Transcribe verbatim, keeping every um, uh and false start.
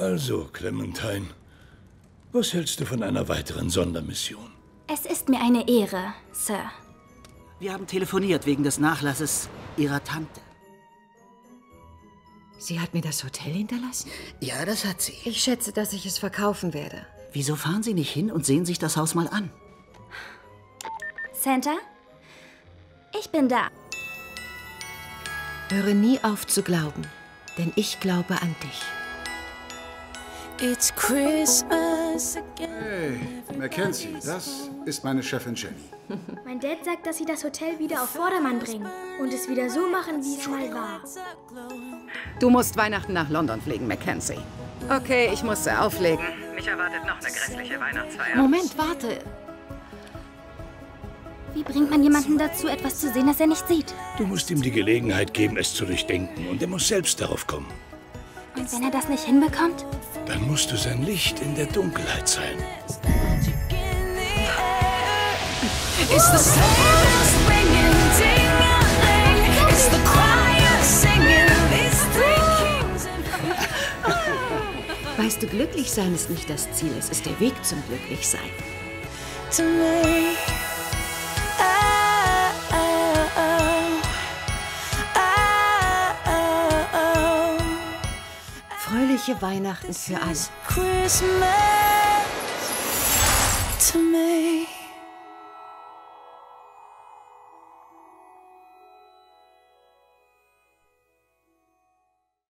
Also, Clementine, was hältst du von einer weiteren Sondermission? Es ist mir eine Ehre, Sir. Wir haben telefoniert wegen des Nachlasses Ihrer Tante. Sie hat mir das Hotel hinterlassen? Ja, das hat sie. Ich schätze, dass ich es verkaufen werde. Wieso fahren Sie nicht hin und sehen sich das Haus mal an? Santa, ich bin da. Höre nie auf zu glauben, denn ich glaube an dich. It's Christmas again. Hey, Mackenzie, das ist meine Chefin Jenny. Mein Dad sagt, dass sie das Hotel wieder auf Vordermann bringen und es wieder so machen, wie es mal war. Du musst Weihnachten nach London fliegen, Mackenzie. Okay, ich muss auflegen. Mich erwartet noch eine grässliche Weihnachtsfeier. Moment, warte. Wie bringt man jemanden dazu, etwas zu sehen, das er nicht sieht? Du musst ihm die Gelegenheit geben, es zu durchdenken. Und er muss selbst darauf kommen. Und wenn er das nicht hinbekommt? Dann musst du sein Licht in der Dunkelheit sein. Weißt du, glücklich sein ist nicht das Ziel. Es ist der Weg zum Glücklichsein. Fröhliche Weihnachten für alle.